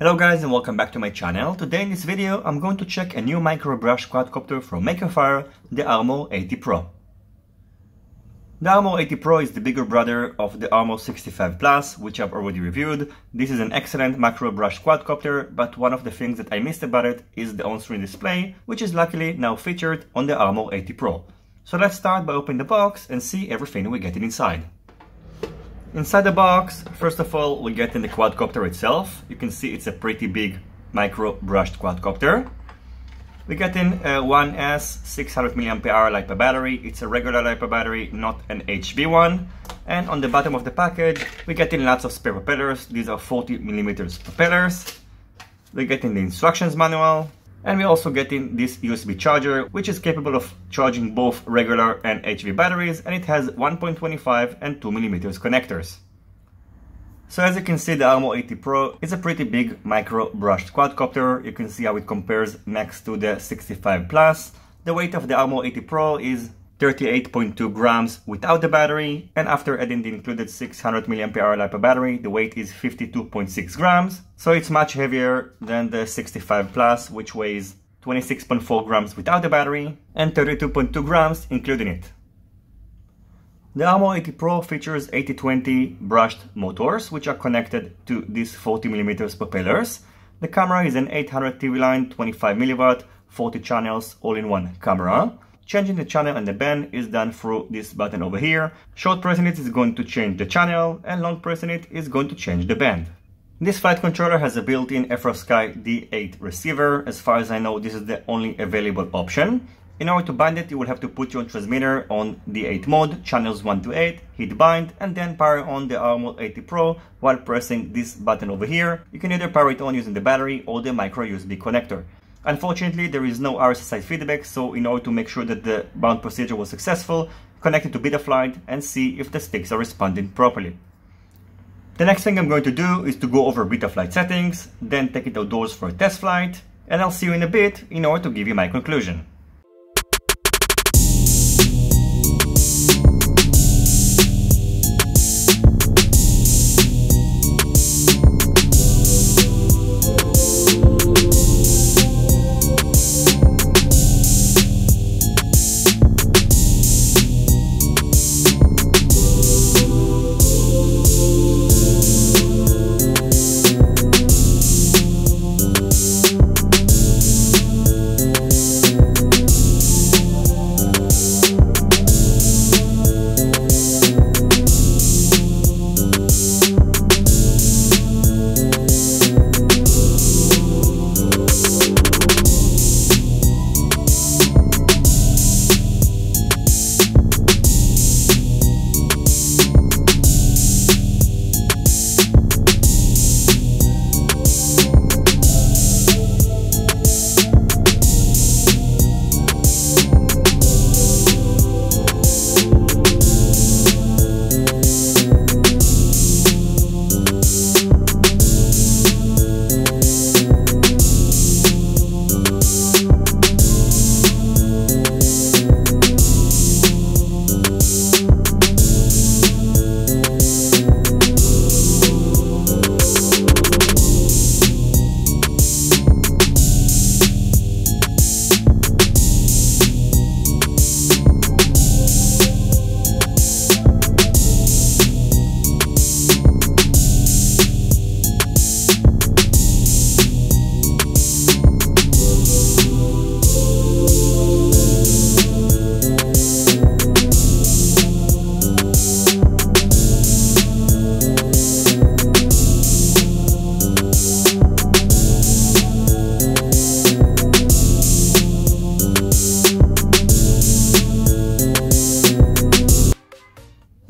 Hello guys and welcome back to my channel. Today in this video I'm going to check a new micro brush quadcopter from MakerFire, the Armor 80 Pro. The Armor 80 Pro is the bigger brother of the Armor 65 Plus, which I've already reviewed. This is an excellent macro brush quadcopter, but one of the things that I missed about it is the on-screen display, which is luckily now featured on the Armor 80 Pro. So let's start by opening the box and see everything we get inside. Inside the box, first of all, we get in the quadcopter itself. You can see it's a pretty big micro brushed quadcopter. We get in a 1S 600 mAh LiPo battery. It's a regular LiPo battery, not an HB one. And on the bottom of the package, we get in lots of spare propellers. These are 40mm propellers. We get in the instructions manual. And we also get in this USB charger, which is capable of charging both regular and HV batteries, and it has 1.25 and 2mm connectors. So as you can see, the Armor 80 Pro is a pretty big micro brushed quadcopter. You can see how it compares next to the 65 Plus. The weight of the Armor 80 Pro is 38.2 grams without the battery, and after adding the included 600 mAh LiPo battery, the weight is 52.6 grams. So it's much heavier than the 65 Plus, which weighs 26.4 grams without the battery and 32.2 grams including it. The Armor 80 Pro features 80/20 brushed motors, which are connected to these 40mm propellers. The camera is an 800 TV line, 25mm, 40 channels, all-in-one camera. Changing the channel and the band is done through this button over here. Short pressing it is going to change the channel, and long pressing it is going to change the band. This flight controller has a built-in FrSky D8 receiver. As far as I know, this is the only available option. In order to bind it, you will have to put your transmitter on D8 mode, channels 1 to 8, hit bind, and then power on the Armor 80 Pro while pressing this button over here. You can either power it on using the battery or the micro USB connector. Unfortunately, there is no RSSI feedback, so in order to make sure that the bound procedure was successful, connect it to Betaflight and see if the sticks are responding properly. The next thing I'm going to do is to go over Betaflight settings, then take it outdoors for a test flight, and I'll see you in a bit in order to give you my conclusion.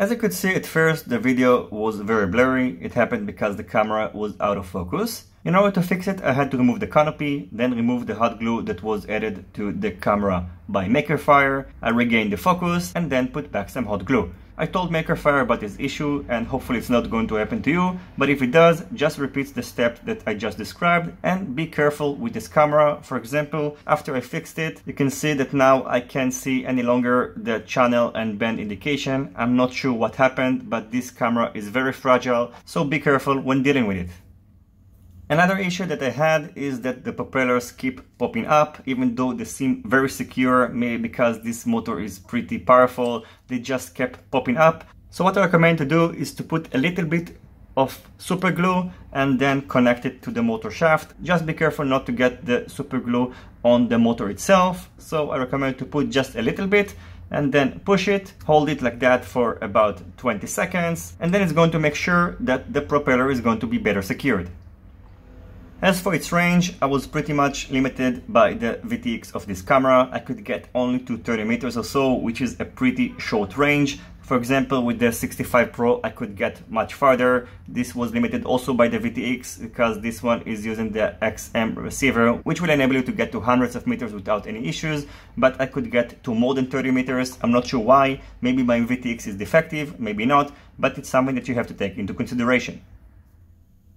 As you could see, at first the video was very blurry. It happened because the camera was out of focus. In order to fix it, I had to remove the canopy, then remove the hot glue that was added to the camera by MakerFire. I regained the focus and then put back some hot glue. I told MakerFire about this issue and hopefully it's not going to happen to you, but if it does, just repeat the step that I just described and be careful with this camera. For example, after I fixed it, you can see that now I can't see any longer the channel and band indication. I'm not sure what happened, but this camera is very fragile, so be careful when dealing with it. Another issue that I had is that the propellers keep popping up, even though they seem very secure, maybe because this motor is pretty powerful, they just kept popping up. So what I recommend to do is to put a little bit of super glue and then connect it to the motor shaft. Just be careful not to get the super glue on the motor itself. So I recommend to put just a little bit and then push it, hold it like that for about 20 seconds, and then it's going to make sure that the propeller is going to be better secured. As for its range, I was pretty much limited by the VTX of this camera. I could get only to 30 meters or so, which is a pretty short range. For example, with the 65 Pro, I could get much farther. This was limited also by the VTX because this one is using the XM receiver, which will enable you to get to hundreds of meters without any issues, but I could get to more than 30 meters. I'm not sure why. Maybe my VTX is defective, maybe not, but it's something that you have to take into consideration.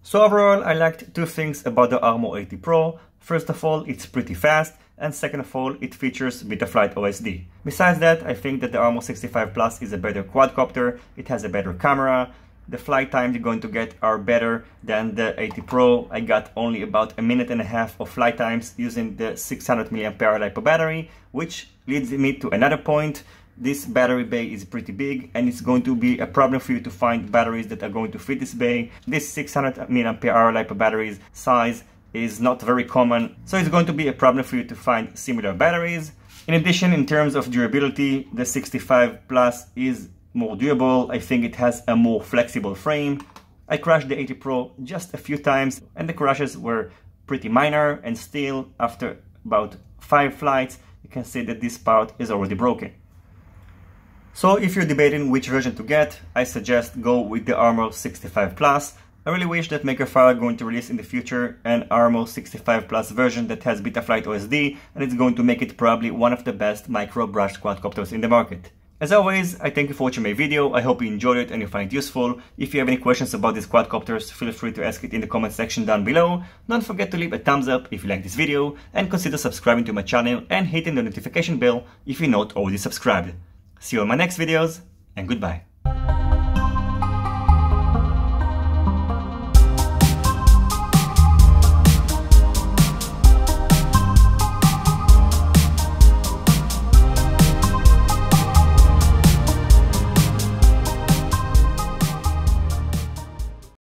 So overall, I liked two things about the Armor 80 Pro. First of all, it's pretty fast. And second of all, it features Betaflight OSD. Besides that, I think that the Armor 65 Plus is a better quadcopter, it has a better camera, the flight times you're going to get are better than the 80 Pro. I got only about a minute and a half of flight times using the 600 mAh LiPo battery, which leads me to another point. This battery bay is pretty big and it's going to be a problem for you to find batteries that are going to fit this bay. This 600 mAh LiPo battery's size is not very common, so it's going to be a problem for you to find similar batteries. In addition, in terms of durability, the 65 Plus is more durable. I think it has a more flexible frame. I crashed the 80 Pro just a few times and the crashes were pretty minor, and still after about 5 flights you can see that this part is already broken. So if you're debating which version to get, I suggest go with the Armor 65 Plus. I really wish that MakerFire are going to release in the future an Armor 65 Plus version that has Betaflight OSD, and it's going to make it probably one of the best micro brushed quadcopters in the market. As always, I thank you for watching my video, I hope you enjoyed it and you find it useful. If you have any questions about these quadcopters, feel free to ask it in the comment section down below. Don't forget to leave a thumbs up if you like this video, and consider subscribing to my channel and hitting the notification bell if you're not already subscribed. See you in my next videos, and goodbye.